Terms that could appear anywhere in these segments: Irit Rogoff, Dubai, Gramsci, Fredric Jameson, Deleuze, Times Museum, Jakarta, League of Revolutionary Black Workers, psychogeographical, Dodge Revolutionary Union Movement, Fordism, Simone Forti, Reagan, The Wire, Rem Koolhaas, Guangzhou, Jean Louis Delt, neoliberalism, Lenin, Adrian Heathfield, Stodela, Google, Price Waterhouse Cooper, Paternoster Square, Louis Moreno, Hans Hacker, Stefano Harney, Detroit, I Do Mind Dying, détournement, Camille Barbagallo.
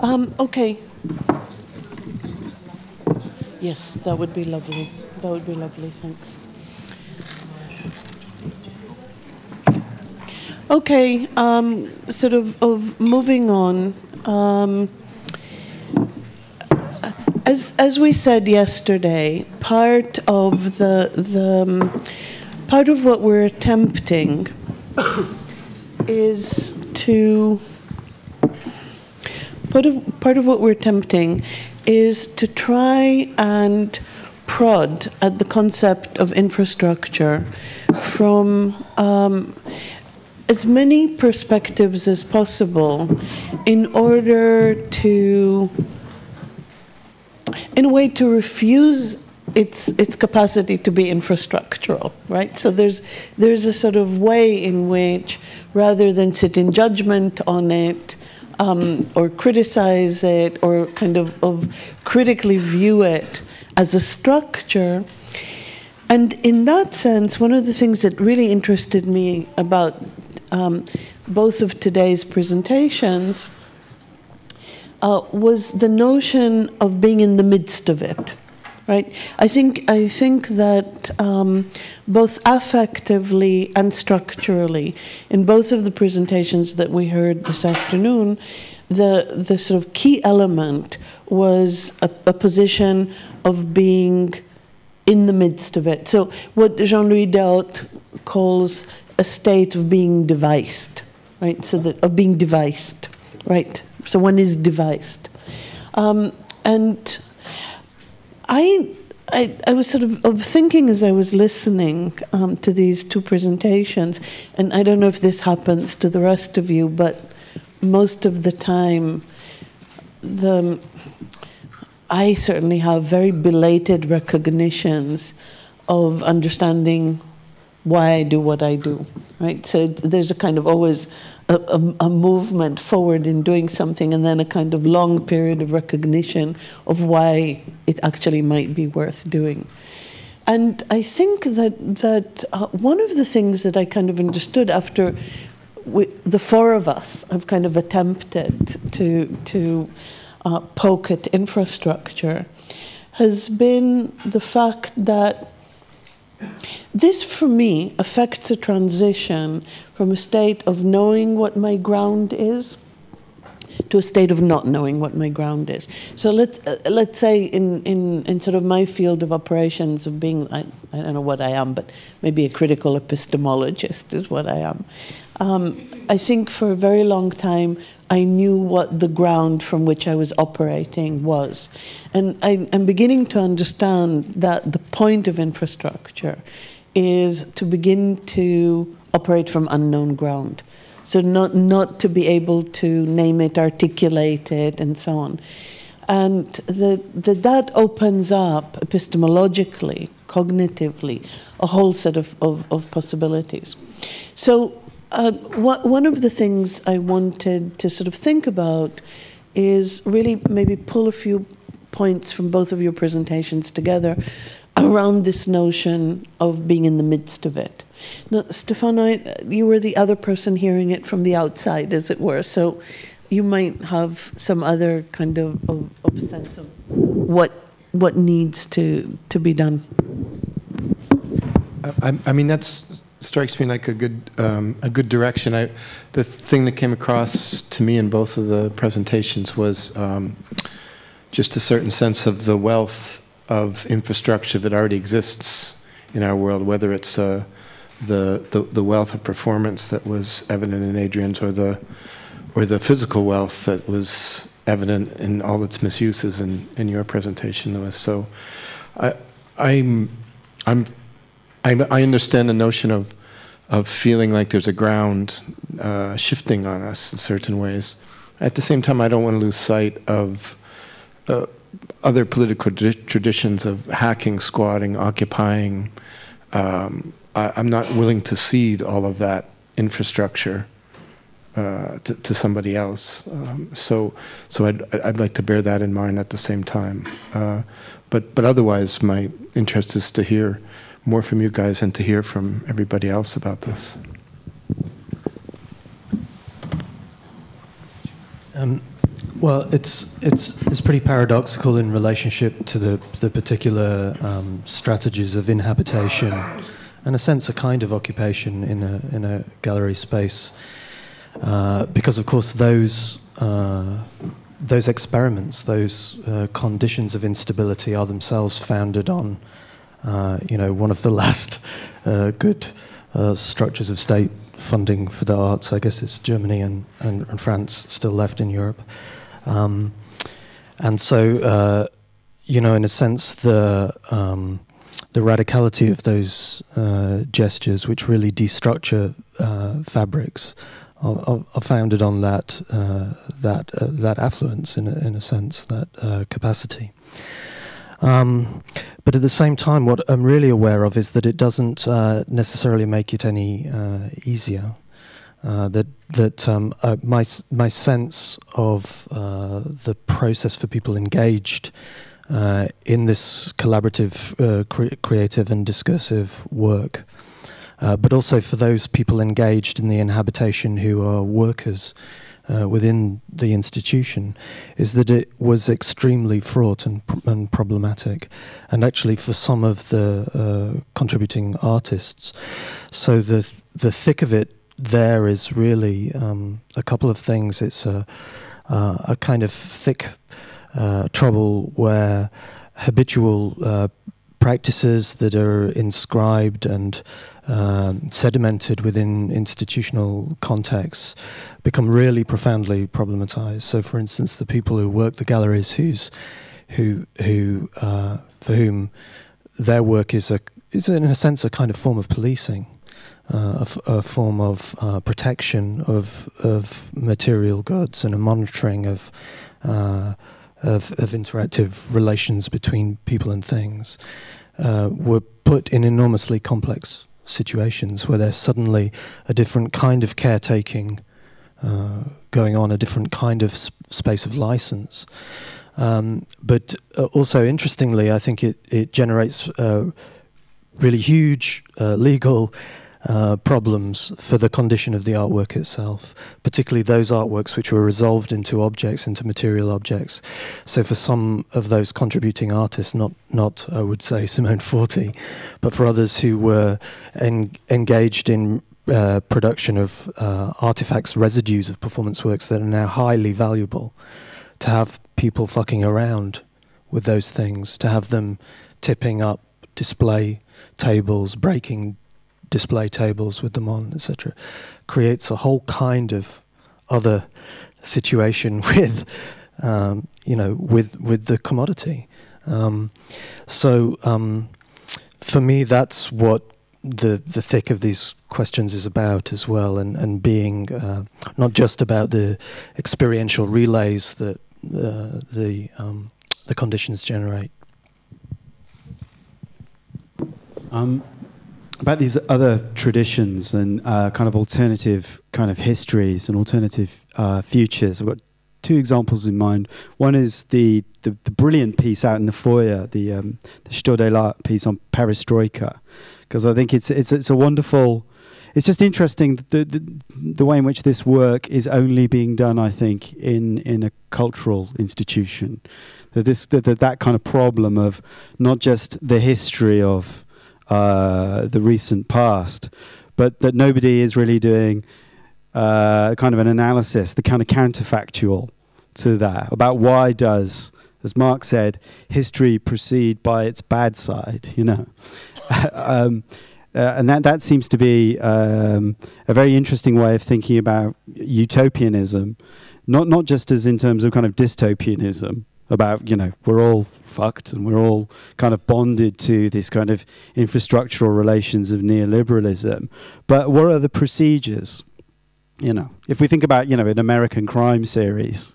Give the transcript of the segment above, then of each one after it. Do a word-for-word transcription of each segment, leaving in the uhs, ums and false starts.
Um, okay. Yes, that would be lovely. That would be lovely, thanks. Okay, um, sort of, of moving on. Um, as as we said yesterday, part of the the um, part of what we're attempting is to part of part of what we're attempting is to try and prod at the concept of infrastructure from um, as many perspectives as possible in order to, in a way, to refuse its its capacity to be infrastructural, right? So there's there's a sort of way in which, rather than sit in judgment on it, Um, or criticize it, or kind of, of critically view it as a structure. And in that sense, one of the things that really interested me about um, both of today's presentations uh, was the notion of being in the midst of it, right? I think, I think that um, both affectively and structurally, in both of the presentations that we heard this afternoon, the, the sort of key element was a, a position of being in the midst of it. So what Jean Louis Delt calls a state of being devised, right? So that, of being devised, right? So one is devised. Um, and I, I, I was sort of, of thinking as I was listening um, to these two presentations, and I don't know if this happens to the rest of you, but most of the time, the, I certainly have very belated recognitions of understanding why I do what I do, right? So there's a kind of always a, a, a movement forward in doing something, and then a kind of long period of recognition of why it actually might be worth doing. And I think that, that uh, one of the things that I kind of understood after we, the four of us have kind of attempted to, to uh, poke at infrastructure has been the fact that this, for me, affects a transition from a state of knowing what my ground is to a state of not knowing what my ground is. So let's, uh, let's say in, in, in sort of my field of operations of being, I, I don't know what I am, but maybe a critical epistemologist is what I am. Um, I think for a very long time, I knew what the ground from which I was operating was. And I, I'm beginning to understand that the point of infrastructure is to begin to operate from unknown ground. So not, not to be able to name it, articulate it, and so on. And the, the, that opens up epistemologically, cognitively, a whole set of, of, of possibilities. So Uh, what, one of the things I wanted to sort of think about is really maybe pull a few points from both of your presentations together around this notion of being in the midst of it. Now, Stefano, you were the other person hearing it from the outside, as it were, so you might have some other kind of, of, of sense of what, what needs to, to be done. I, I mean, that's... strikes me like a good um, a good direction. I, the thing that came across to me in both of the presentations was um, just a certain sense of the wealth of infrastructure that already exists in our world, whether it's uh, the, the the wealth of performance that was evident in Adrian's, or the or the physical wealth that was evident in all its misuses in, in your presentation, Louis. So, I, I'm I'm. I, I understand the notion of, of feeling like there's a ground uh, shifting on us in certain ways. At the same time, I don't want to lose sight of uh, other political traditions of hacking, squatting, occupying. Um, I, I'm not willing to cede all of that infrastructure uh, to, to somebody else. Um, so so I'd, I'd like to bear that in mind at the same time. Uh, but, but otherwise, my interest is to hear more from you guys and to hear from everybody else about this. Um, Well, it's it's it's pretty paradoxical in relationship to the the particular um, strategies of inhabitation, and a sense a kind of occupation in a in a gallery space, uh, because of course those uh, those experiments, those uh, conditions of instability, are themselves founded on uh, you know one of the last uh, good uh, structures of state funding for the arts. I guess it's Germany and and, and France still left in Europe. Um, and so, uh, you know, in a sense, the um, the radicality of those uh, gestures, which really destructure uh, fabrics, are, are founded on that uh, that uh, that affluence, in a, in a sense, that uh, capacity. Um, but at the same time, what I'm really aware of is that it doesn't uh, necessarily make it any uh, easier. Uh, that that um, uh, my my sense of uh, the process for people engaged uh, in this collaborative, uh, cre creative and discursive work, uh, but also for those people engaged in the inhabitation who are workers uh, within the institution, is that it was extremely fraught and pr and problematic, and actually for some of the uh, contributing artists. So the th the thick of it. There is really um, a couple of things. It's a, uh, a kind of thick uh, trouble where habitual uh, practices that are inscribed and uh, sedimented within institutional contexts become really profoundly problematized. So, for instance, the people who work the galleries, who's, who, who, uh, for whom their work is a is in a sense a kind of form of policing. Uh, a, f a form of uh, protection of of material goods and a monitoring of, uh, of of interactive relations between people and things, uh, were put in enormously complex situations where there's suddenly a different kind of caretaking uh, going on, a different kind of sp space of license. Um, but uh, also interestingly, I think it it generates uh, really huge uh, legal Uh, problems for the condition of the artwork itself, particularly those artworks which were resolved into objects, into material objects. So for some of those contributing artists, not, not I would say Simone Forti, but for others who were en engaged in uh, production of uh, artifacts, residues of performance works that are now highly valuable, to have people fucking around with those things, to have them tipping up display tables, breaking display tables with them on, et cetera, creates a whole kind of other situation with, um, you know, with with the commodity. Um, so, um, for me, that's what the the thick of these questions is about as well, and and being uh, not just about the experiential relays that uh, the um, the conditions generate. Um. About these other traditions and uh, kind of alternative kind of histories and alternative uh, futures. I've got two examples in mind. One is the the, the brilliant piece out in the foyer, the, um, the Stodela piece on perestroika, because I think it's it's it's a wonderful. It's just interesting the, the the way in which this work is only being done, I think, in in a cultural institution. That this that that kind of problem of not just the history of Uh, the recent past, but that nobody is really doing uh, kind of an analysis, the kind of counterfactual to that, about why does, as Marx said, history proceed by its bad side, you know. um, uh, and that, that seems to be um, a very interesting way of thinking about utopianism, not, not just as in terms of kind of dystopianism, about, you know, we're all fucked and we're all kind of bonded to this kind of infrastructural relations of neoliberalism. But what are the procedures? You know, if we think about, you know, an American crime series,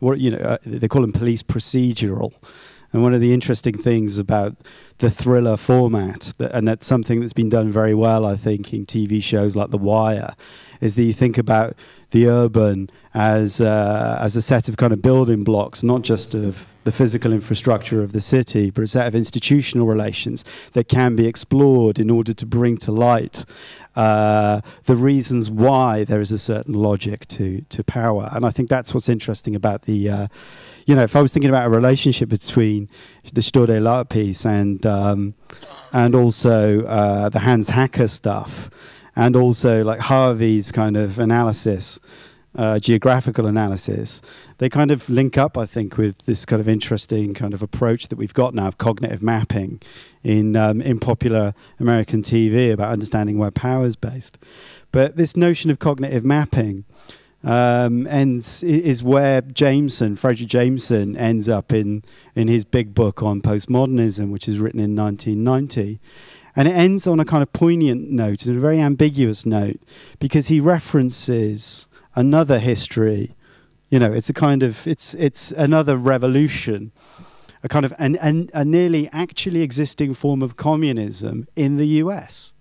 what, you know, uh, they call them police procedural. And one of the interesting things about the thriller format, that, and that's something that's been done very well, I think, in T V shows like The Wire, is that you think about the urban as uh, as a set of kind of building blocks, not just of the physical infrastructure of the city, but a set of institutional relations that can be explored in order to bring to light uh, the reasons why there is a certain logic to to power. And I think that's what's interesting about the, uh, you know, if I was thinking about a relationship between the Stodela piece and um, and also uh, the Hans Hacker stuff, and also like Harvey's kind of analysis, Uh, geographical analysis, they kind of link up, I think, with this kind of interesting kind of approach that we've got now of cognitive mapping in um, in popular American T V about understanding where power is based. But this notion of cognitive mapping um, ends is where Jameson, Fredric Jameson, ends up in in his big book on postmodernism, which is written in nineteen ninety. And it ends on a kind of poignant note and a very ambiguous note, because he references another history. You know, it's a kind of, it's it's another revolution, a kind of an, an, a nearly actually existing form of communism in the U S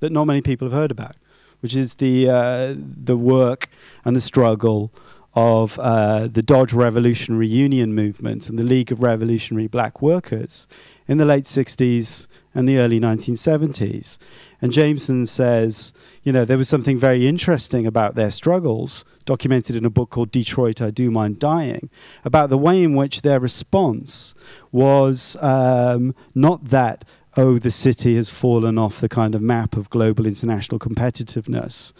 that not many people have heard about, which is the, uh, the work and the struggle of uh, the Dodge Revolutionary Union Movement and the League of Revolutionary Black Workers in the late sixties and the early nineteen seventies. And Jameson says, you know, there was something very interesting about their struggles, documented in a book called Detroit, I Do Mind Dying, about the way in which their response was um, not that, oh, the city has fallen off the kind of map of global international competitiveness,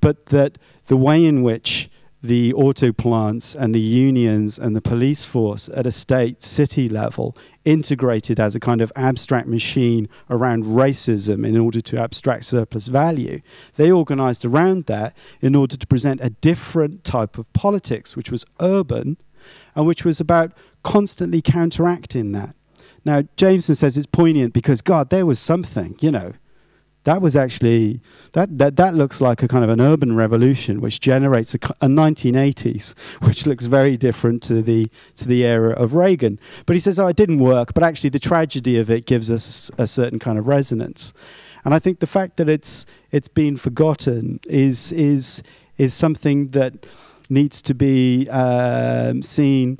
but that the way in which the auto plants and the unions and the police force at a state city level integrated as a kind of abstract machine around racism in order to abstract surplus value. They organized around that in order to present a different type of politics, which was urban and which was about constantly counteracting that. Now, Jameson says it's poignant because, God, there was something, you know, that was actually, that, that, that looks like a kind of an urban revolution which generates a, a nineteen eighties, which looks very different to the, to the era of Reagan. But he says, oh, it didn't work, but actually the tragedy of it gives us a certain kind of resonance. And I think the fact that it's, it's been forgotten is, is, is something that needs to be um, seen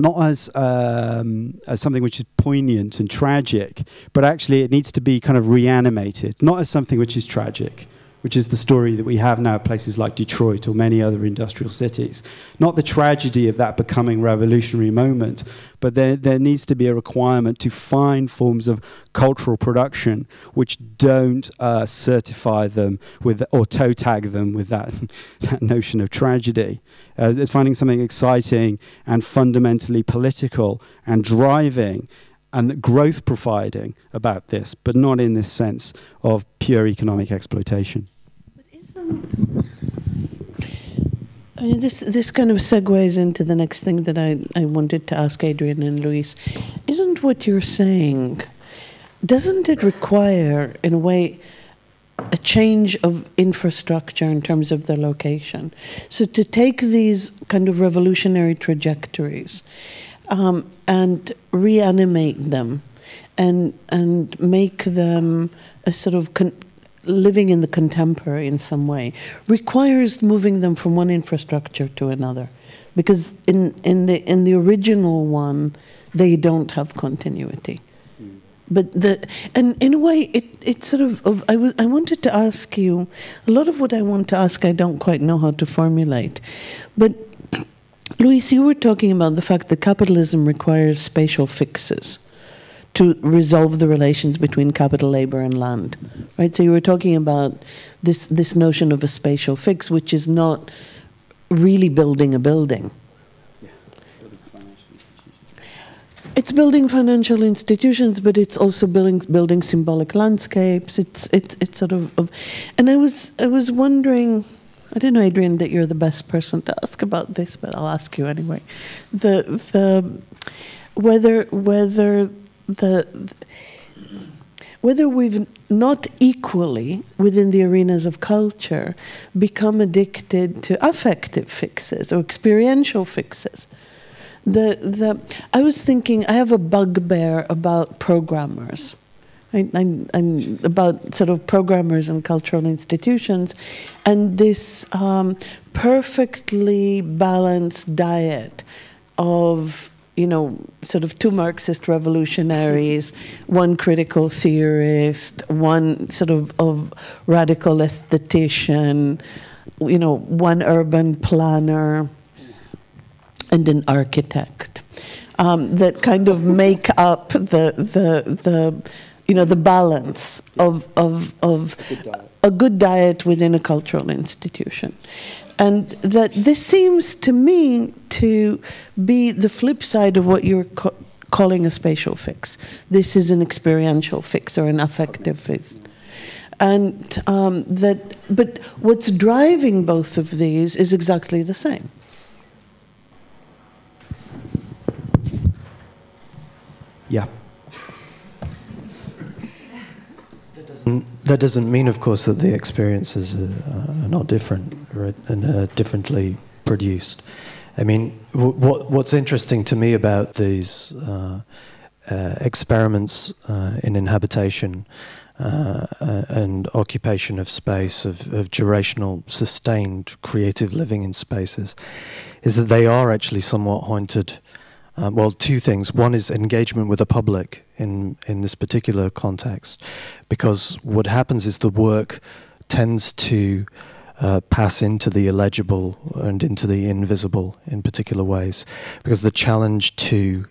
not as, um, as something which is poignant and tragic, but actually it needs to be kind of reanimated, not as something which is tragic, which is the story that we have now at places like Detroit or many other industrial cities. Not the tragedy of that becoming revolutionary moment, but there, there needs to be a requirement to find forms of cultural production which don't uh, certify them with or toe tag them with that, that notion of tragedy. Uh, it's finding something exciting and fundamentally political and driving and growth providing about this, but not in this sense of pure economic exploitation. I mean, this this kind of segues into the next thing that I, I wanted to ask Adrian and Luis. Isn't what you're saying, doesn't it require, in a way, a change of infrastructure in terms of the location? So to take these kind of revolutionary trajectories um, and reanimate them and, and make them a sort of con living in the contemporary in some way requires moving them from one infrastructure to another, because in in the in the original one they don't have continuity. Mm. But the and in a way it it's sort of, of I was I wanted to ask you a lot of what I want to ask I don't quite know how to formulate, but Luis, you were talking about the fact that capitalism requires spatial fixes to resolve the relations between capital, labor, and land, right? So you were talking about this, this notion of a spatial fix, which is not really building a building. Yeah. Building financial institutions. It's building financial institutions, but it's also building building symbolic landscapes. It's it's it's sort of, of and I was I was wondering, I don't know, Adrian, that you're the best person to ask about this, but I'll ask you anyway. The the whether whether The, the, whether we've not equally, within the arenas of culture, become addicted to affective fixes or experiential fixes. The, the, I was thinking, I have a bugbear about programmers, I, I, I'm about sort of programmers and cultural institutions, and this um, perfectly balanced diet of you know, sort of two Marxist revolutionaries, one critical theorist, one sort of, of radical aesthetician, you know, one urban planner, and an architect, um, that kind of make up the, the, the you know, the balance of, of, of a good diet, a good diet within a cultural institution. And that this seems to me to be the flip side of what you're ca calling a spatial fix. This is an experiential fix or an affective fix. And um, that, but what's driving both of these is exactly the same. Yeah. That doesn't mean, of course, that the experiences are, are not different, right, and are differently produced. I mean, what, what's interesting to me about these uh, uh, experiments uh, in inhabitation uh, and occupation of space, of, of durational, sustained, creative living in spaces, is that they are actually somewhat haunted. Um, well, two things. One is engagement with the public in, in this particular context, because what happens is the work tends to uh, pass into the illegible and into the invisible in particular ways, because the challenge to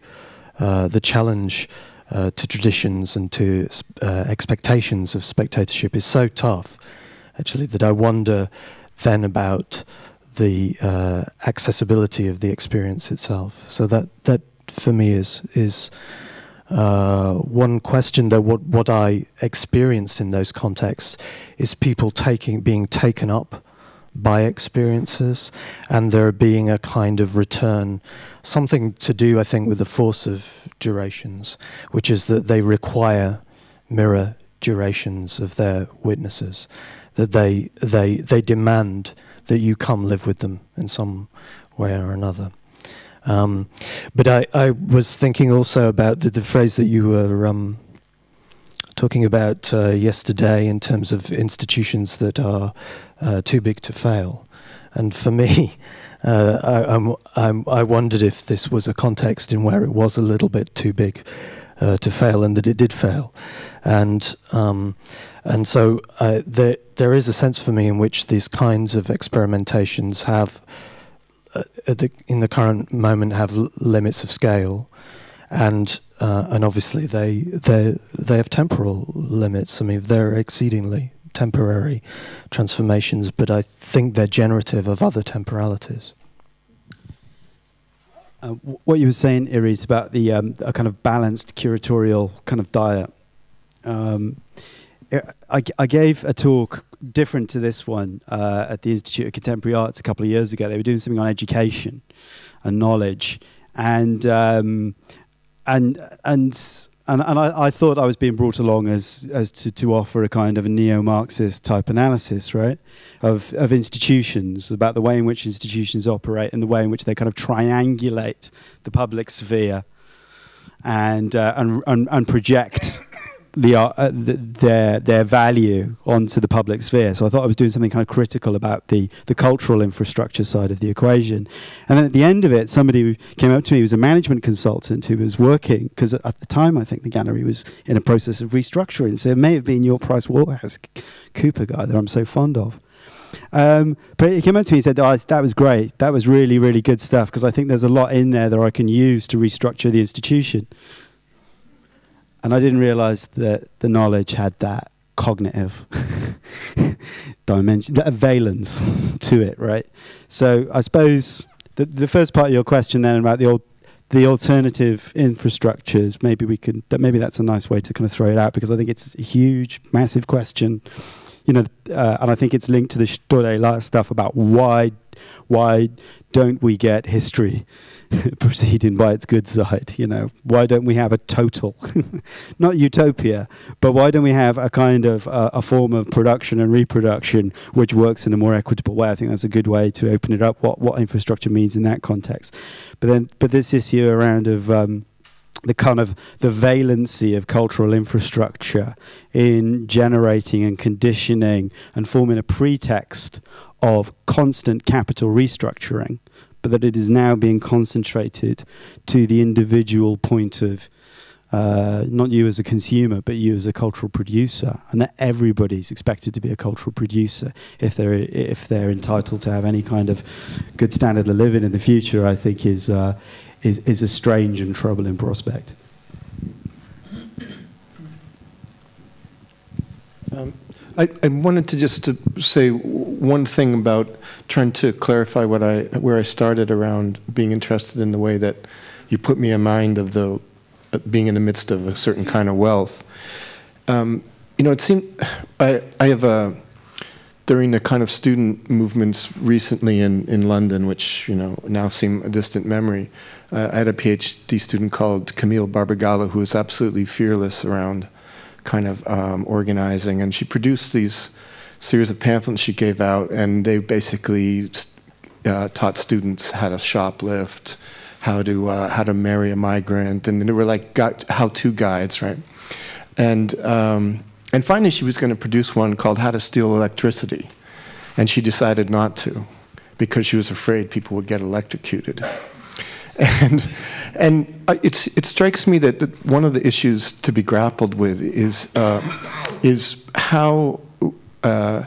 uh, the challenge uh, to traditions and to uh, expectations of spectatorship is so tough, actually, that I wonder then about the uh, accessibility of the experience itself. So that, that for me is, is uh, one question, though. What, what I experienced in those contexts is people taking, being taken up by experiences, and there being a kind of return, something to do, I think, with the force of durations, which is that they require mirror durations of their witnesses, that they, they, they demand that you come live with them in some way or another. Um, but I, I was thinking also about the, the phrase that you were um, talking about uh, yesterday in terms of institutions that are uh, too big to fail. And for me, uh, I, I'm, I'm, I wondered if this was a context in where it was a little bit too big uh, to fail, and that it did fail. And um, and so uh, there, there is a sense for me in which these kinds of experimentations have, uh, at the, in the current moment, have l limits of scale, and uh, and obviously they they they have temporal limits. I mean, they're exceedingly temporary transformations, but I think they're generative of other temporalities. Uh, what you were saying, Irit, about the um, a kind of balanced curatorial kind of diet. Um, I, I gave a talk different to this one uh, at the Institute of Contemporary Arts a couple of years ago. They were doing something on education and knowledge, and um, and and and, and I, I thought I was being brought along as as to, to offer a kind of a neo-Marxist type analysis, right, of of institutions, about the way in which institutions operate and the way in which they kind of triangulate the public sphere and uh, and, and and project The, uh, the, their their value onto the public sphere. So I thought I was doing something kind of critical about the the cultural infrastructure side of the equation. And then at the end of it, somebody came up to me who was a management consultant who was working, because at the time I think the gallery was in a process of restructuring, so it may have been your Price Waterhouse Cooper guy that I'm so fond of. Um, but he came up to me and said, oh, that was great, that was really, really good stuff, because I think there's a lot in there that I can use to restructure the institution. And I didn't realize that the knowledge had that cognitive dimension, that valence to it, right? So I suppose the, the first part of your question then about the old, the alternative infrastructures, maybe we could, that maybe that's a nice way to kind of throw it out, because I think it's a huge, massive question, you know, uh, and I think it's linked to the Stodela stuff about why, why don't we get history proceeding by its good side, you know? Why don't we have a total, not utopia, but why don't we have a kind of uh, a form of production and reproduction which works in a more equitable way? I think that's a good way to open it up, what, what infrastructure means in that context. But then, but this issue around of um, the kind of the valency of cultural infrastructure in generating and conditioning and forming a pretext of constant capital restructuring but that it is now being concentrated to the individual point of uh, not you as a consumer, but you as a cultural producer, and that everybody's expected to be a cultural producer if they're if they're entitled to have any kind of good standard of living in the future. I think is uh, is is a strange and troubling prospect. Um, I, I wanted to just to say one thing about trying to clarify what I where I started around being interested in the way that you put me in mind of the uh, being in the midst of a certain kind of wealth. Um, you know, it seemed I I have a during the kind of student movements recently in in London, which you know now seem a distant memory. Uh, I had a PhD student called Camille Barbagallo who was absolutely fearless around kind of um, organizing, and she produced these series of pamphlets she gave out, and they basically uh, taught students how to shoplift, how to uh, how to marry a migrant, and they were like how-to guides, right? And um, and finally, she was going to produce one called "How to Steal Electricity," and she decided not to because she was afraid people would get electrocuted. And and it's, it strikes me that, that one of the issues to be grappled with is uh, is how uh,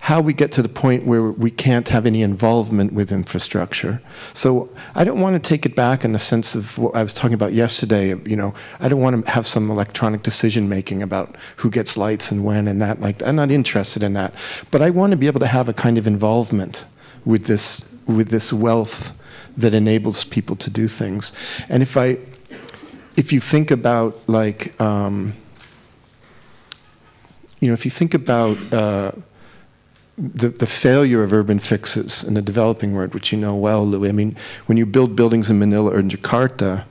how we get to the point where we can't have any involvement with infrastructure. So I don't want to take it back in the sense of what I was talking about yesterday. You know, I don't want to have some electronic decision making about who gets lights and when and that. Like that. I'm not interested in that. But I want to be able to have a kind of involvement with this with this wealth that enables people to do things. And if I, if you think about like, um, you know, if you think about uh, the, the failure of urban fixes in the developing world, which you know well, Louis, I mean, when you build buildings in Manila or in Jakarta,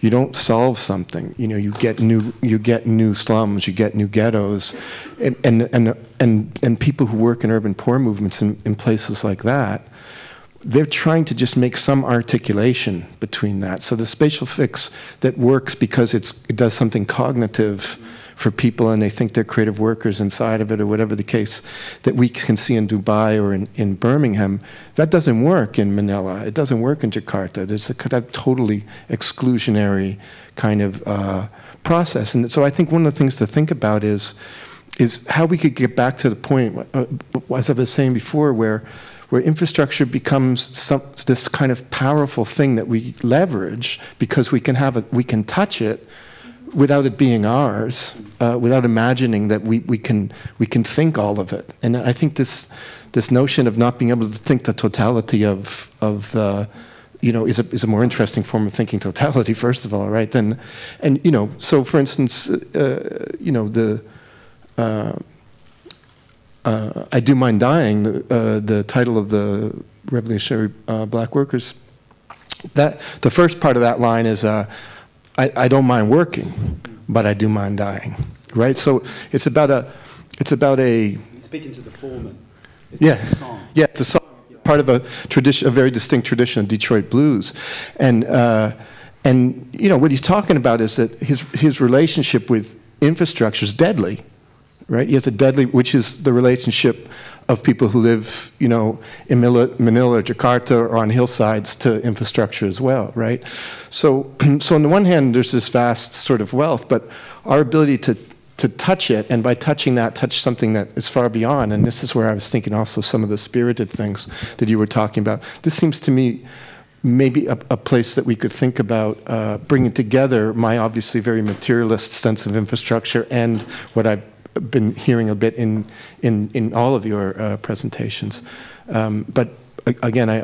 you don't solve something. You know, you get new, you get new slums, you get new ghettos, and, and, and, and, and people who work in urban poor movements in, in places like that, they're trying to just make some articulation between that. So the spatial fix that works because it's, it does something cognitive for people and they think they're creative workers inside of it or whatever the case that we can see in Dubai or in, in Birmingham, that doesn't work in Manila. It doesn't work in Jakarta. There's a that totally exclusionary kind of uh, process. And so I think one of the things to think about is, is how we could get back to the point, uh, as I was saying before, where where infrastructure becomes some, this kind of powerful thing that we leverage because we can have it, we can touch it without it being ours, uh, without imagining that we, we can we can think all of it. And I think this this notion of not being able to think the totality of of uh, you know is a is a more interesting form of thinking totality first of all, right? Then, and you know, so for instance, uh, you know the. Uh, Uh, I Do Mind Dying, uh, the title of the Revolutionary uh, Black Workers, that, the first part of that line is, uh, I, I don't mind working, but I do mind dying, right? So it's about a, it's about a... Speaking to the foreman, it's yeah, a song. Yeah, it's a song, part of a tradition, a very distinct tradition of Detroit blues. And, uh, and you know, what he's talking about is that his, his relationship with infrastructure is deadly. Right, he has a deadly, which is the relationship of people who live, you know, in Manila, or Jakarta, or on hillsides to infrastructure as well, right? So, so on the one hand, there's this vast sort of wealth, but our ability to to touch it, and by touching that, touch something that is far beyond. And this is where I was thinking also some of the spirited things that you were talking about. This seems to me maybe a, a place that we could think about uh, bringing together my obviously very materialist sense of infrastructure and what I. Been hearing a bit in in in all of your uh, presentations, um, but again, I,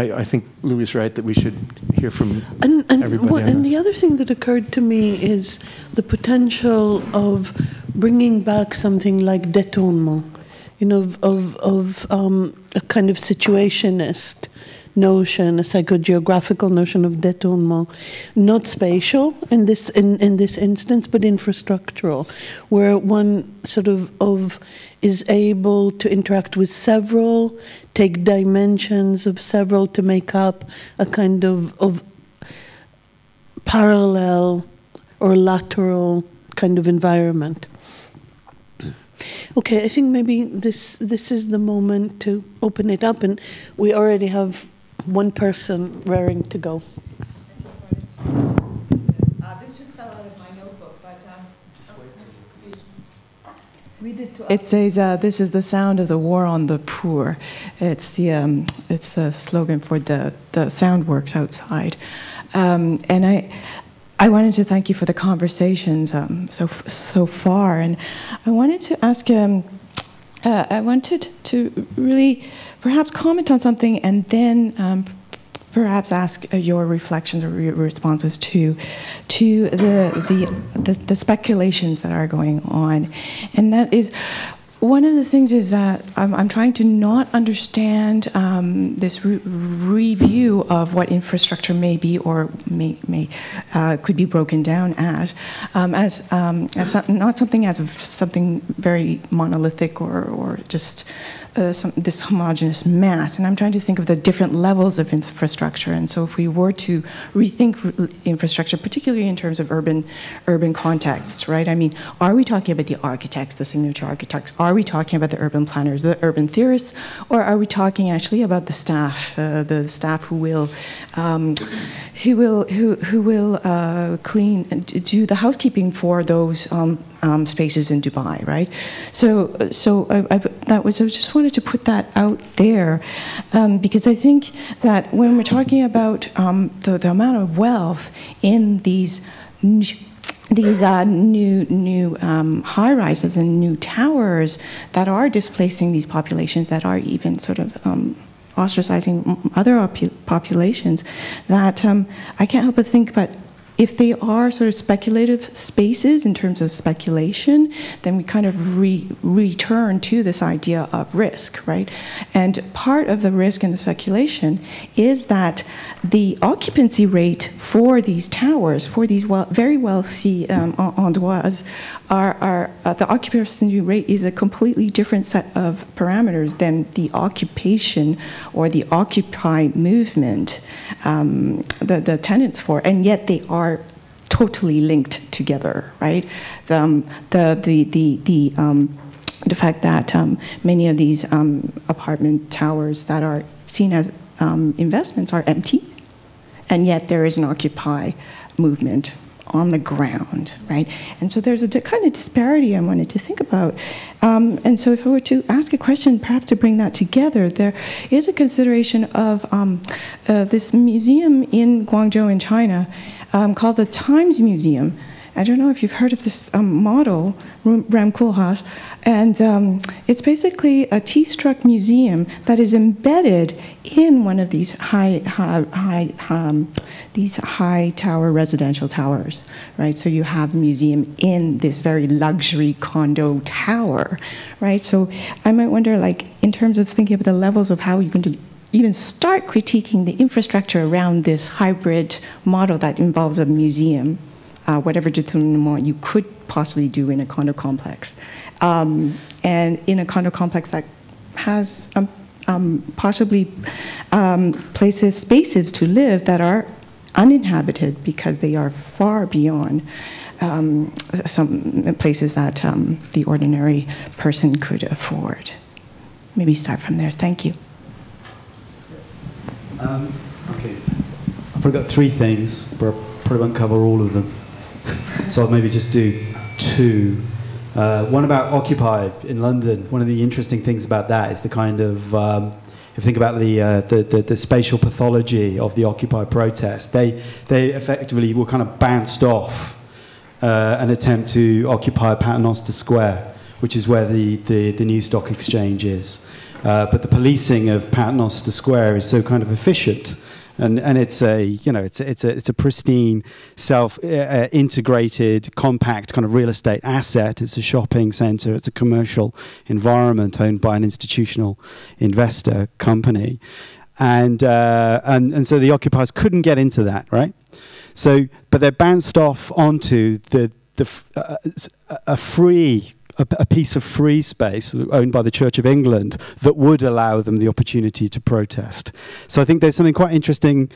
I I think Louis is right that we should hear from and, and everybody. Well, and the other thing that occurred to me is the potential of bringing back something like détournement, you know, of of, of um, a kind of situationist notion, a psychogeographical notion of détournement, not spatial in this in, in this instance, but infrastructural, where one sort of of is able to interact with several, take dimensions of several to make up a kind of of parallel or lateral kind of environment. Okay, I think maybe this this is the moment to open it up, and we already have one person raring to go. Uh, this just fell out of my notebook, but um, read it to. It says, uh, "This is the sound of the war on the poor." It's the um, it's the slogan for the the sound works outside, um, and I. I wanted to thank you for the conversations um, so so far, and I wanted to ask. Um, uh, I wanted to really, perhaps, comment on something, and then um, perhaps ask uh, your reflections or re responses to to the, the the the speculations that are going on, and that is. One of the things is that I'm, I'm trying to not understand um, this re review of what infrastructure may be or may, may uh, could be broken down as, um, as, um, as not something as something very monolithic or, or just uh, some, this homogeneous mass. And I'm trying to think of the different levels of infrastructure. And so if we were to rethink infrastructure, particularly in terms of urban, urban contexts, right? I mean, are we talking about the architects, the signature architects? Are we talking about the urban planners, the urban theorists, or are we talking actually about the staff, uh, the staff who will, um, who will, who who will uh, clean, do the housekeeping for those um, um, spaces in Dubai, right? So, so I, I, that was. I just wanted to put that out there um, because I think that when we're talking about um, the, the amount of wealth in these. These are new, new um, high-rises and new towers that are displacing these populations, that are even sort of um, ostracizing other populations. That um, I can't help but think about. If they are sort of speculative spaces in terms of speculation, then we kind of re return to this idea of risk, right? And part of the risk and the speculation is that the occupancy rate for these towers, for these well, very wealthy um, endroits, are, are uh, the occupancy rate is a completely different set of parameters than the occupation or the Occupy movement um, the, the tenants for, and yet they are totally linked together, right? The um, the the the the, um, the fact that um, many of these um, apartment towers that are seen as um, investments are empty, and yet there is an Occupy movement on the ground, right? And so there's a kind of disparity I wanted to think about. Um, and so if I were to ask a question, perhaps to bring that together, there is a consideration of um, uh, this museum in Guangzhou in China um, called the Times Museum. I don't know if you've heard of this um, model, Rem Koolhaas, and um, it's basically a T-struck museum that is embedded in one of these high, high, high um, these high tower residential towers, right? So you have the museum in this very luxury condo tower, right? So I might wonder, like, in terms of thinking about the levels of how you can do even start critiquing the infrastructure around this hybrid model that involves a museum. Uh, whatever detournement you could possibly do in a condo complex. Um, and in a condo complex that has um, um, possibly um, places, spaces to live that are uninhabited because they are far beyond um, some places that um, the ordinary person could afford. Maybe start from there. Thank you. Um, okay. I forgot three things, but I'll probably won't cover all of them. So I'll maybe just do two. Uh, one about Occupy in London. One of the interesting things about that is the kind of, um, if you think about the, uh, the, the, the spatial pathology of the Occupy protest, they, they effectively were kind of bounced off uh, an attempt to occupy Paternoster Square, which is where the, the, the new stock exchange is. Uh, but the policing of Paternoster Square is so kind of efficient. And and it's a you know it's a, it's a it's a pristine self uh, integrated compact kind of real estate asset. It's a shopping centre. It's a commercial environment owned by an institutional investor company, and uh, and and so the occupiers couldn't get into that, right? So but they're bounced off onto the the uh, a free. a piece of free space owned by the Church of England that would allow them the opportunity to protest. So I think there's something quite interesting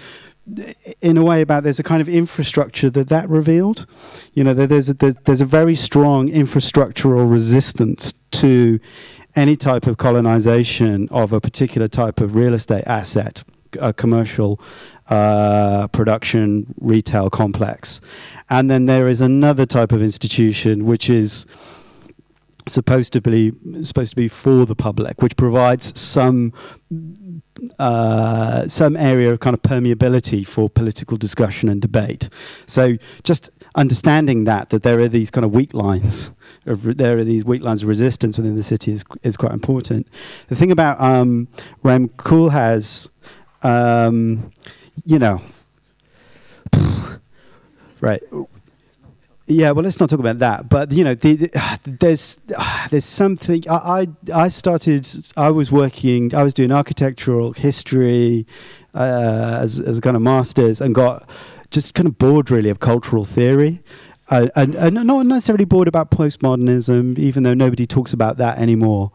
in a way about there's a kind of infrastructure that that revealed. You know, there's a, there's a very strong infrastructural resistance to any type of colonization of a particular type of real estate asset. uh, commercial uh, production retail complex. And then there is another type of institution which is supposed to be supposed to be for the public, which provides some uh, some area of kind of permeability for political discussion and debate. So just understanding that that there are these kind of weak lines, of, there are these weak lines of resistance within the city is is quite important. The thing about um, Rem Koolhaas, um, you know, right. Yeah, well, let's not talk about that. But you know, the, the, uh, there's uh, there's something. I, I I started. I was working. I was doing architectural history uh, as as a kind of masters, and got just kind of bored really of cultural theory, uh, and, and not necessarily bored about postmodernism, even though nobody talks about that anymore.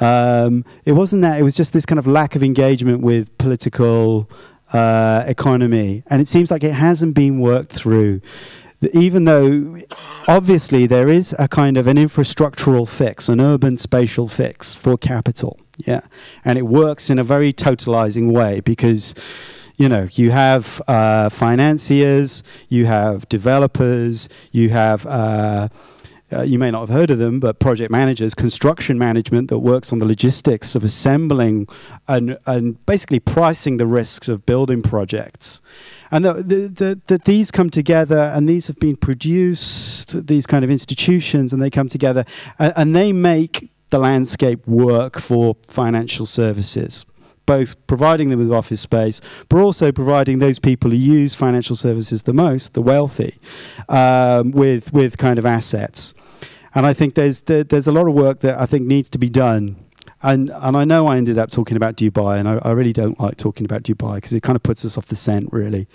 Um, it wasn't that. It was just this kind of lack of engagement with political uh, economy, and it seems like it hasn't been worked through. Even though, obviously, there is a kind of an infrastructural fix, an urban spatial fix for capital, yeah, and it works in a very totalizing way because, you know, you have uh, financiers, you have developers, you have, uh, uh, you may not have heard of them, but project managers, construction management that works on the logistics of assembling and, and basically pricing the risks of building projects. And that the, the, the, these come together, and these have been produced, these kind of institutions, and they come together, and, and they make the landscape work for financial services, both providing them with office space, but also providing those people who use financial services the most, the wealthy, um, with, with kind of assets. And I think there's, there, there's a lot of work that I think needs to be done. And, and I know I ended up talking about Dubai, and I, I really don't like talking about Dubai because it kind of puts us off the scent, really.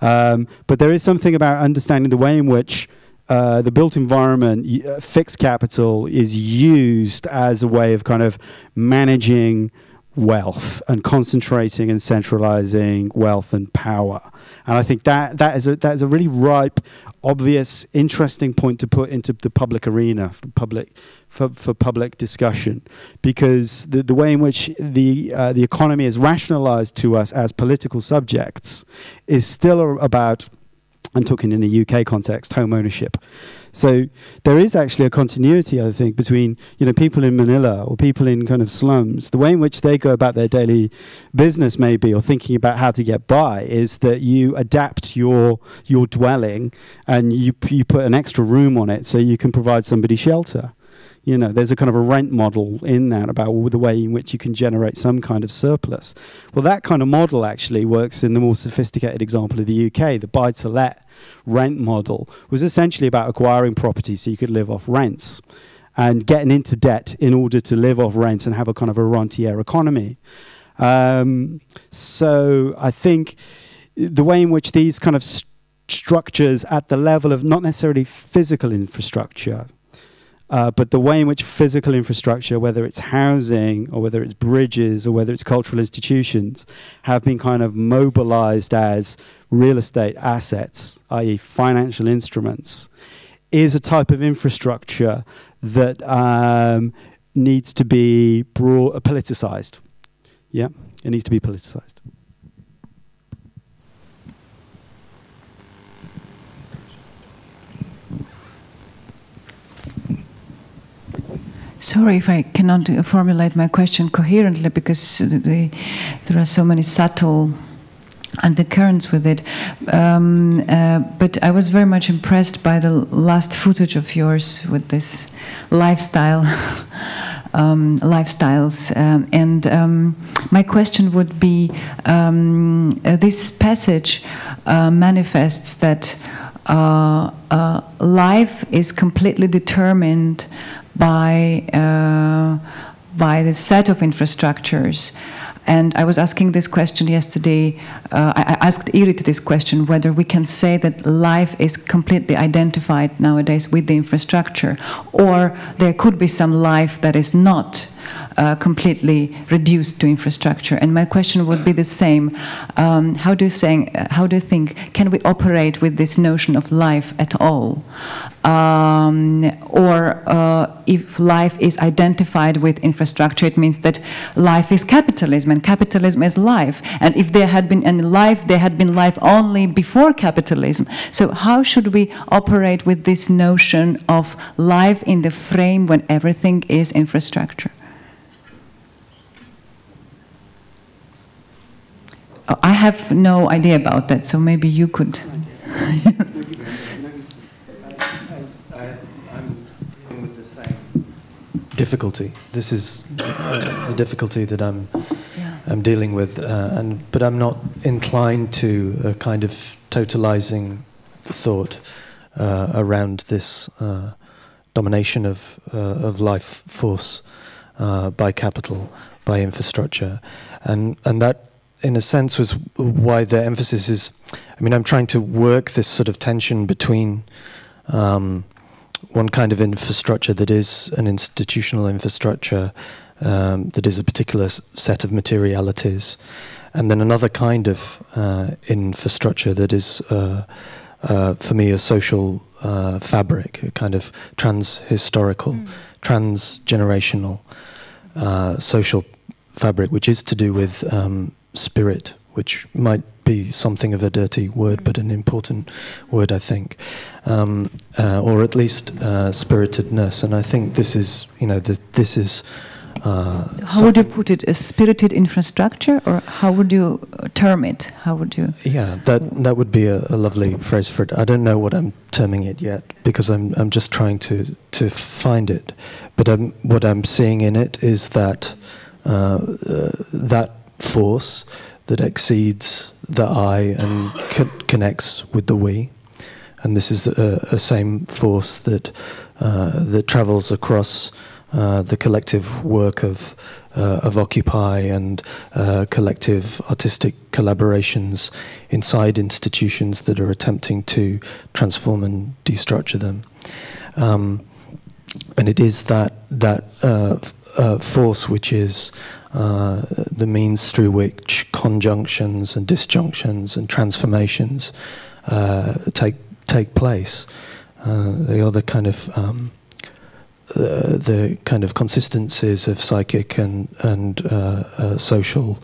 Um, but there is something about understanding the way in which uh, the built environment, uh, fixed capital, is used as a way of kind of managing wealth and concentrating and centralizing wealth and power. And I think that, that, is, a, that is a really ripe, obvious, interesting point to put into the public arena, for public... For, for public discussion, because the, the way in which the, uh, the economy is rationalized to us as political subjects is still a, about, I'm talking in the U K context, home ownership. So there is actually a continuity, I think, between, you know, people in Manila or people in kind of slums. The way in which they go about their daily business, maybe, or thinking about how to get by, is that you adapt your your dwelling and you, you put an extra room on it so you can provide somebody shelter. You know, there's a kind of a rent model in that about the way in which you can generate some kind of surplus. Well, that kind of model actually works in the more sophisticated example of the U K. The buy-to-let rent model was essentially about acquiring property so you could live off rents and getting into debt in order to live off rent and have a kind of a rentier economy. Um, so I think the way in which these kind of st- structures at the level of not necessarily physical infrastructure, Uh, but the way in which physical infrastructure, whether it's housing or whether it's bridges or whether it's cultural institutions, have been kind of mobilized as real estate assets, that is financial instruments, is a type of infrastructure that um, needs to be brought, uh, politicized. Yeah, it needs to be politicized. Sorry if I cannot formulate my question coherently because the, there are so many subtle undercurrents with it. Um, uh, but I was very much impressed by the last footage of yours with this lifestyle, um, lifestyles. Um, and um, my question would be, um, uh, this passage uh, manifests that uh, uh, life is completely determined by uh, by the set of infrastructures. And I was asking this question yesterday, uh, I, I asked Irit this question, whether we can say that life is completely identified nowadays with the infrastructure, or there could be some life that is not uh, completely reduced to infrastructure. And my question would be the same. Um, how do you think, how do you think, can we operate with this notion of life at all? um, or uh, if life is identified with infrastructure, it means that life is capitalism and capitalism is life. And if there had been any life, there had been life only before capitalism. So how should we operate with this notion of life in the frame when everything is infrastructure? I have no idea about that, so maybe you could. I'm dealing with the same difficulty. This is the difficulty that I'm, yeah. I'm dealing with, uh, and, but I'm not inclined to a kind of totalizing thought uh, around this uh, domination of, uh, of life force uh, by capital, by infrastructure, and, and that in a sense was why their emphasis is, I mean, I'm trying to work this sort of tension between um, one kind of infrastructure that is an institutional infrastructure um, that is a particular set of materialities, and then another kind of uh, infrastructure that is, uh, uh, for me, a social uh, fabric, a kind of trans-historical, mm. trans-generational uh, social fabric, which is to do with um, spirit, which might be something of a dirty word, but an important word, I think, um, uh, or at least uh, spiritedness. And I think this is, you know, the, this is. Uh, so how would you put it? A spirited infrastructure, or how would you term it? How would you? Yeah, that that would be a, a lovely phrase for it. I don't know what I'm terming it yet, because I'm I'm just trying to to find it. But I'm, what I'm seeing in it is that uh, uh, that. force that exceeds the I and co connects with the we, and this is a, a same force that uh, that travels across uh, the collective work of uh, of Occupy and uh, collective artistic collaborations inside institutions that are attempting to transform and destructure them, um, and it is that that uh, uh, force which is. Uh, the means through which conjunctions and disjunctions and transformations uh, take take place. Uh, they are the kind of um, uh, the kind of consistencies of psychic and and uh, uh, social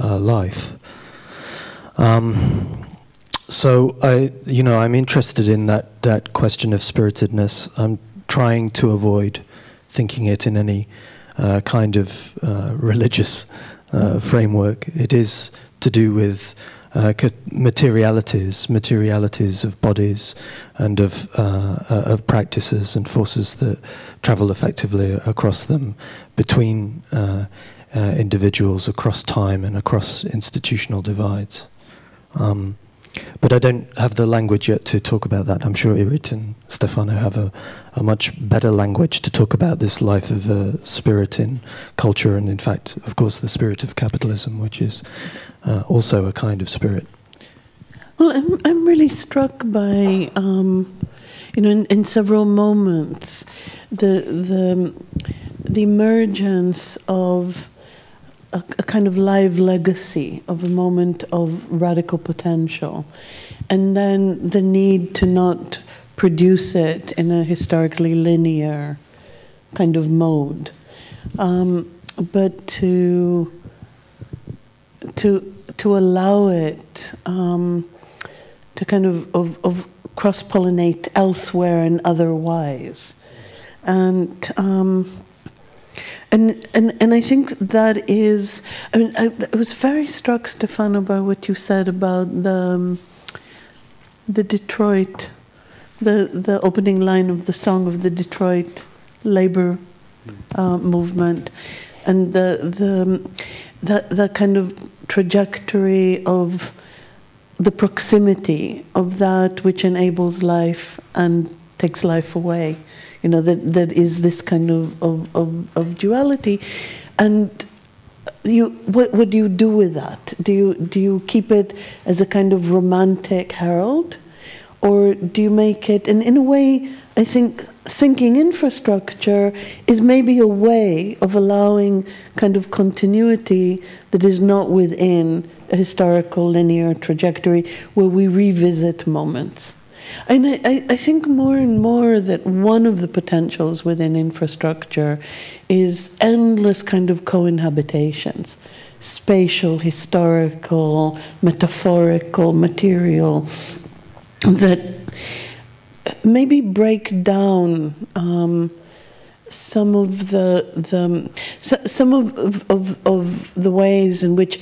uh, life. Um, so I, you know, I'm interested in that that question of spiritedness. I'm trying to avoid thinking it in any. Uh, kind of uh, religious uh, framework. It is to do with uh, materialities, materialities of bodies and of, uh, uh, of practices and forces that travel effectively across them, between uh, uh, individuals, across time and across institutional divides. Um, but I don't have the language yet to talk about that. I'm sure Irit and Stefano have a, a much better language to talk about this life of uh, spirit in culture, and in fact, of course, the spirit of capitalism, which is uh, also a kind of spirit. Well, I'm, I'm really struck by, um, you know, in, in several moments, the, the, the emergence of A, a kind of live legacy of a moment of radical potential, and then the need to not produce it in a historically linear kind of mode, um, but to to to allow it um, to kind of, of, of cross-pollinate elsewhere and otherwise, and. Um, And, and and I think that is, I mean, I, I was very struck, Stefano, by what you said about the um, the Detroit, the the opening line of the song of the Detroit labor uh, movement, and the the that that kind of trajectory of the proximity of that which enables life and takes life away. You know, that, that is this kind of, of, of, of duality. And you, what, what do you do with that? Do you, do you keep it as a kind of romantic herald? Or do you make it, and in a way, I think thinking infrastructure is maybe a way of allowing kind of continuity that is not within a historical linear trajectory, where we revisit moments. And I, I think more and more that one of the potentials within infrastructure is endless kind of co-inhabitations, spatial, historical, metaphorical, material, that maybe break down um, some of the, the so, some of, of, of, of the ways in which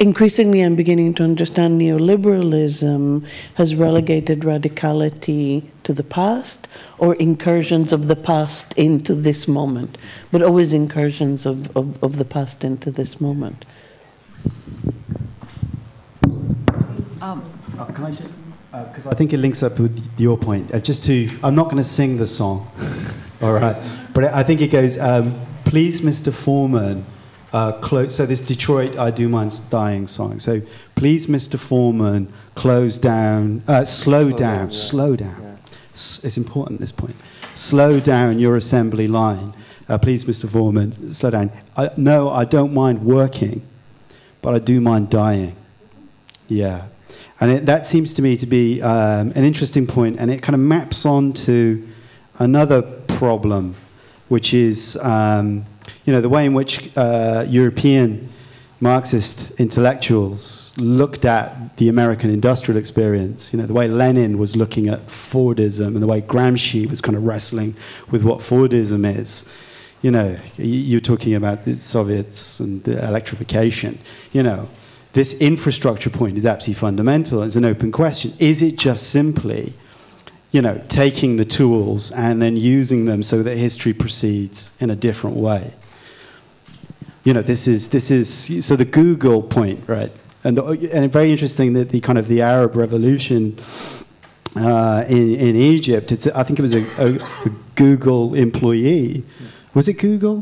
increasingly I'm beginning to understand neoliberalism has relegated radicality to the past, or incursions of the past into this moment, but always incursions of, of, of the past into this moment. Um, uh, can I just, because uh, I think it links up with your point, uh, just to, I'm not going to sing the song, all right, but I think it goes, um, please Mister Foreman, Uh, close, so this Detroit, I Do Mind Dying song. So please, Mister Foreman, close down, uh, slow, slow down, down yeah. slow down. Yeah. S it's important at this point. Slow down your assembly line. Uh, please, Mister Foreman, slow down. I, no, I don't mind working, but I do mind dying. Yeah. And it, that seems to me to be um, an interesting point, and it kind of maps on to another problem, which is... Um, You know, the way in which uh, European Marxist intellectuals looked at the American industrial experience, you know, the way Lenin was looking at Fordism and the way Gramsci was kind of wrestling with what Fordism is. You know, you're talking about the Soviets and the electrification. You know, this infrastructure point is absolutely fundamental. It's an open question. Is it just simply, you know, taking the tools and then using them so that history proceeds in a different way? You know, this is, this is, so the Google point, right? And, the, and it's very interesting that the kind of the Arab Revolution uh, in, in Egypt, it's, I think it was a, a, a Google employee. Was it Google?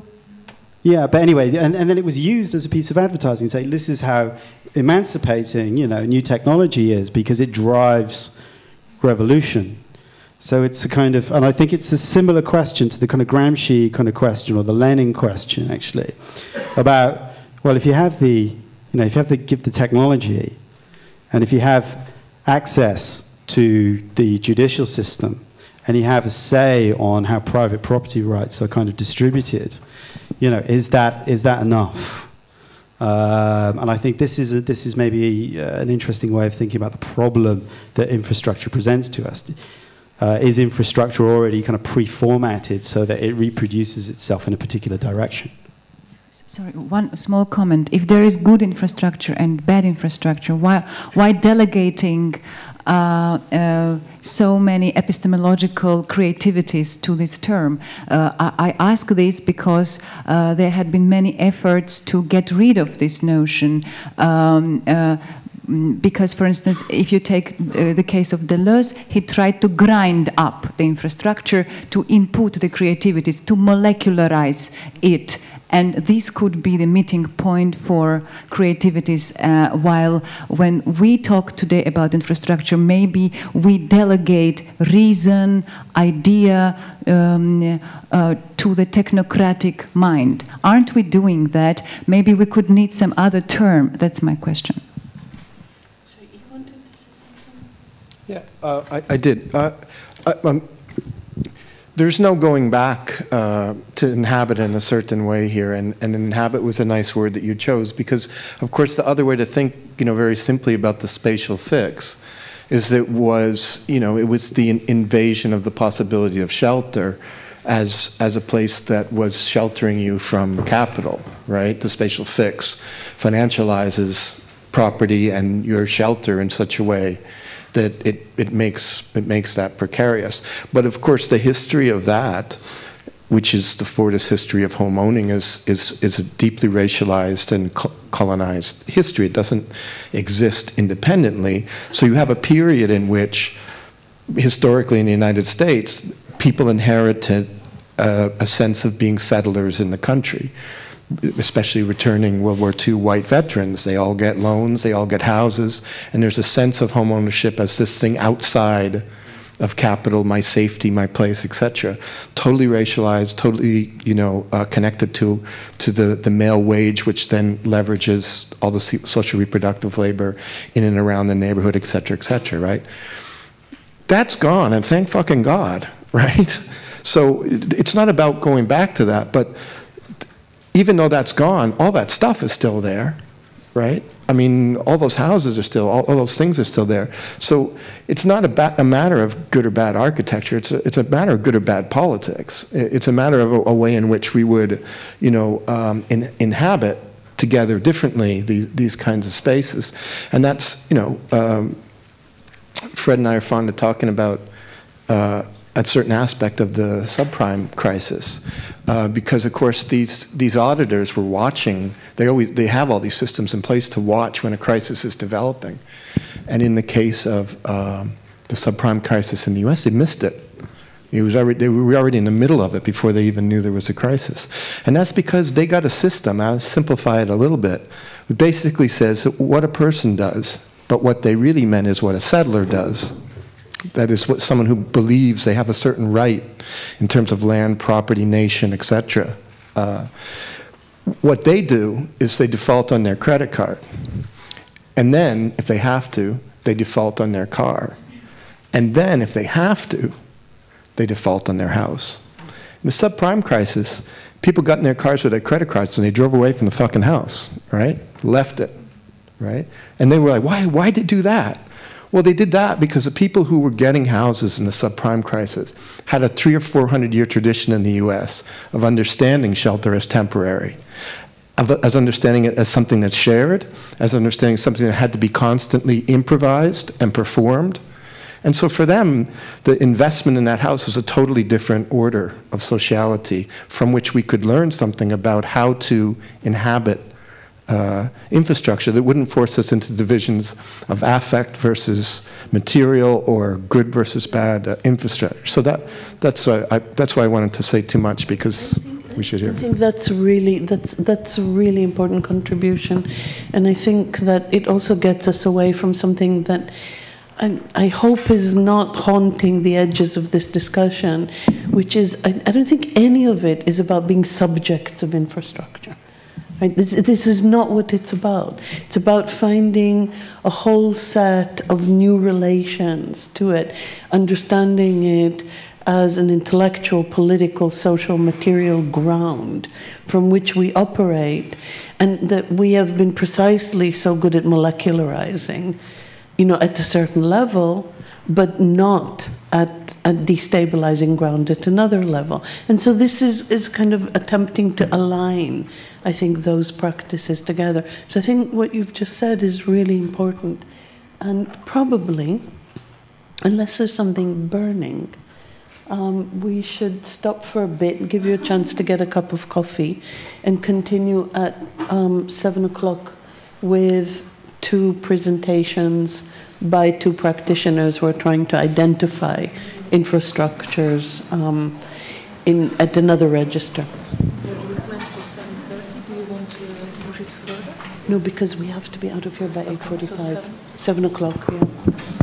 Yeah, but anyway, and, and then it was used as a piece of advertising, saying this is how emancipating, you know, new technology is, because it drives revolution. So it's a kind of, and I think it's a similar question to the kind of Gramsci kind of question, or the Lenin question, actually, about, well, if you have the, you know, if you have the, give the technology, and if you have access to the judicial system, and you have a say on how private property rights are kind of distributed, you know, is that, is that enough? Um, and I think this is, a, this is maybe a, an interesting way of thinking about the problem that infrastructure presents to us. Uh, is infrastructure already kind of pre-formatted so that it reproduces itself in a particular direction? Sorry, one small comment. If there is good infrastructure and bad infrastructure, why, why delegating uh, uh, so many epistemological creativities to this term? Uh, I, I ask this because uh, there had been many efforts to get rid of this notion. Um, uh, Because, for instance, if you take uh, the case of Deleuze, he tried to grind up the infrastructure, to input the creativities, to molecularize it. And this could be the meeting point for creativities, uh, while when we talk today about infrastructure, maybe we delegate reason, idea, um, uh, to the technocratic mind. Aren't we doing that? Maybe we could need some other term. That's my question. Yeah, uh, I, I did. Uh, I, um, there's no going back uh, to inhabit in a certain way here, and, and inhabit was a nice word that you chose, because, of course, the other way to think, you know, very simply about the spatial fix is that it was, you know, it was the invasion of the possibility of shelter as, as a place that was sheltering you from capital, right? The spatial fix financializes property and your shelter in such a way that it, it, makes, it makes that precarious. But of course the history of that, which is the Fordist history of home owning, is, is, is a deeply racialized and colonized history. It doesn't exist independently. So you have a period in which, historically in the United States, people inherited a, a sense of being settlers in the country. Especially returning World War Two white veterans, they all get loans, they all get houses, and there's a sense of home ownership as this thing outside of capital, my safety, my place, et cetera. Totally racialized, totally, you know, uh, connected to to the the male wage, which then leverages all the social reproductive labor in and around the neighborhood, et cetera, et cetera. Right? That's gone, and thank fucking God, right? So it's not about going back to that, but even though that's gone, all that stuff is still there, right? I mean, all those houses are still, all, all those things are still there. So it's not a, a matter of good or bad architecture, it's a, it's a matter of good or bad politics. It's a matter of a, a way in which we would, you know, um, in, inhabit together differently these, these kinds of spaces. And that's, you know, um, Fred and I are fond of talking about uh, a certain aspect of the subprime crisis, uh, because of course these these auditors were watching. They always they have all these systems in place to watch when a crisis is developing, and in the case of um, the subprime crisis in the U S, they missed it. It was already, they were already in the middle of it before they even knew there was a crisis, and that's because they got a system. I'll simplify it a little bit. It basically says that what a person does. But what they really meant is what a settler does. That is what someone who believes they have a certain right in terms of land, property, nation, et cetera. Uh, what they do is they default on their credit card. And then, if they have to, they default on their car. And then, if they have to, they default on their house. In the subprime crisis, people got in their cars with their credit cards and they drove away from the fucking house, right? Left it. Right? And they were like, why, why'd they do that? Well, they did that because the people who were getting houses in the subprime crisis had a three or four hundred year tradition in the U S of understanding shelter as temporary, of, as understanding it as something that's shared, as understanding something that had to be constantly improvised and performed. And so for them, the investment in that house was a totally different order of sociality from which we could learn something about how to inhabit Uh, infrastructure that wouldn't force us into divisions of affect versus material or good versus bad uh, infrastructure. So that that's why I, that's why I wanted to say too much, because we should hear. I think that's really that's that's a really important contribution, and I think that it also gets us away from something that I, I hope is not haunting the edges of this discussion, which is I, I don't think any of it is about being subjects of infrastructure. Right? This, this is not what it's about. It's about finding a whole set of new relations to it, understanding it as an intellectual, political, social, material ground from which we operate, and that we have been precisely so good at molecularizing, you know, at a certain level, but not at a destabilizing ground at another level. And so this is, is kind of attempting to align, I think, those practices together. So I think what you've just said is really important. And probably, unless there's something burning, um, we should stop for a bit, give you a chance to get a cup of coffee, and continue at um, seven o'clock with two presentations by two practitioners who are trying to identify infrastructures um, in, at another register. Do you want to push it further? No, because we have to be out of here by eight forty-five. seven o'clock, yeah.